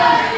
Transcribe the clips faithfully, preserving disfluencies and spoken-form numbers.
Come on.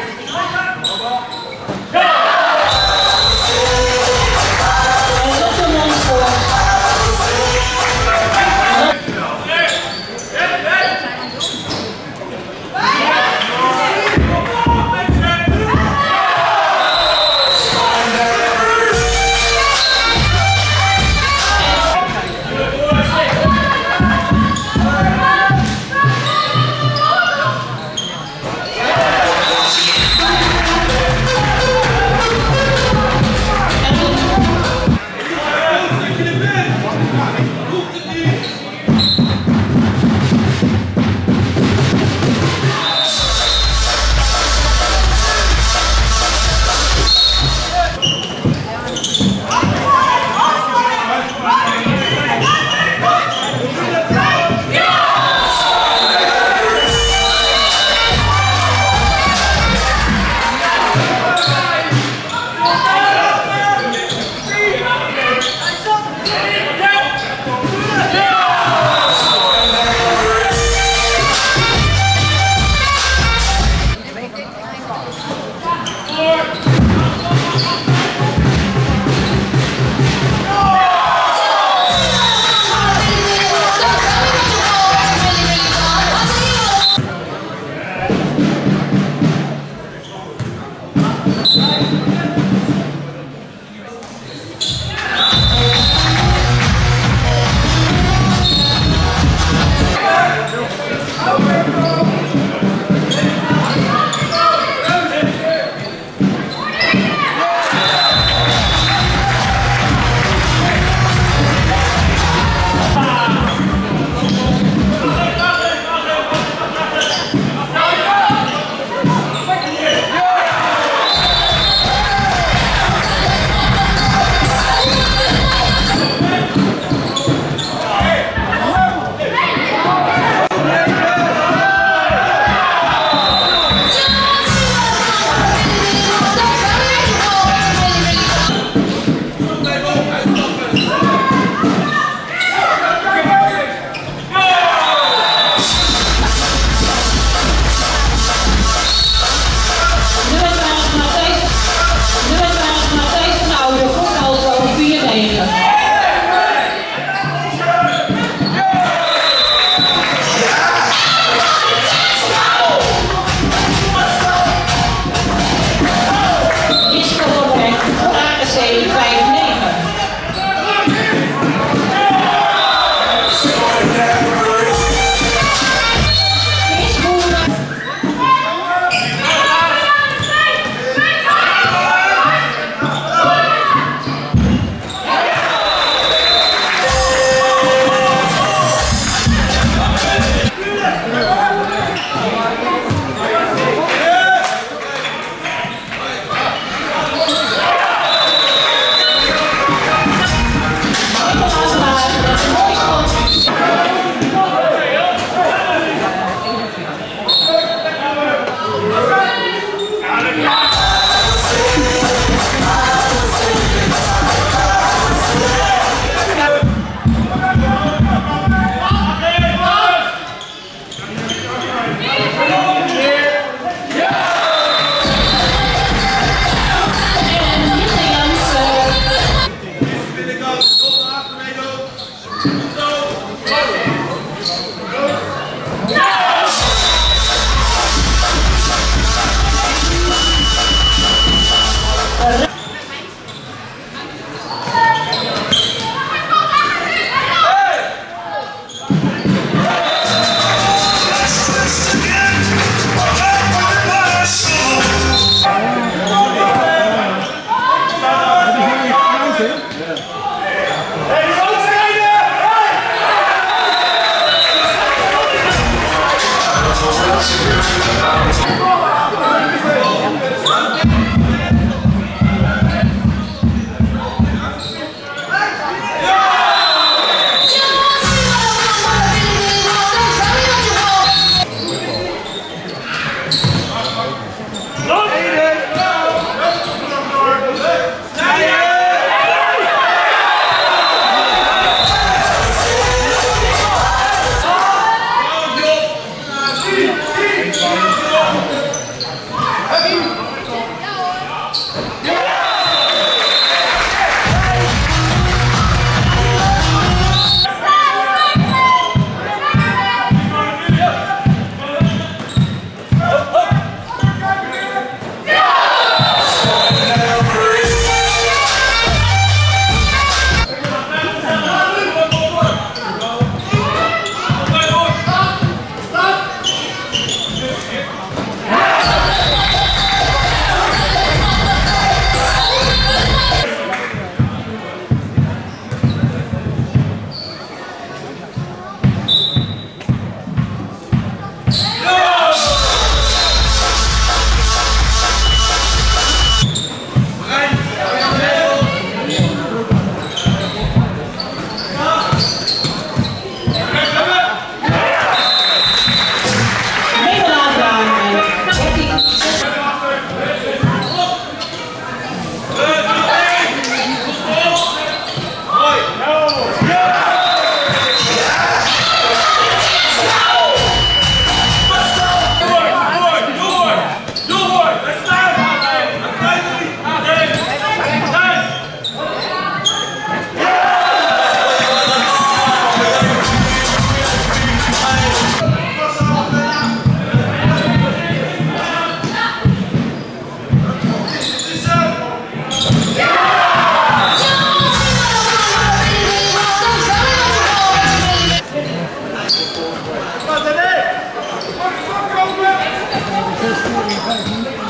Come on, Dene! Fuck, fuck, go, man!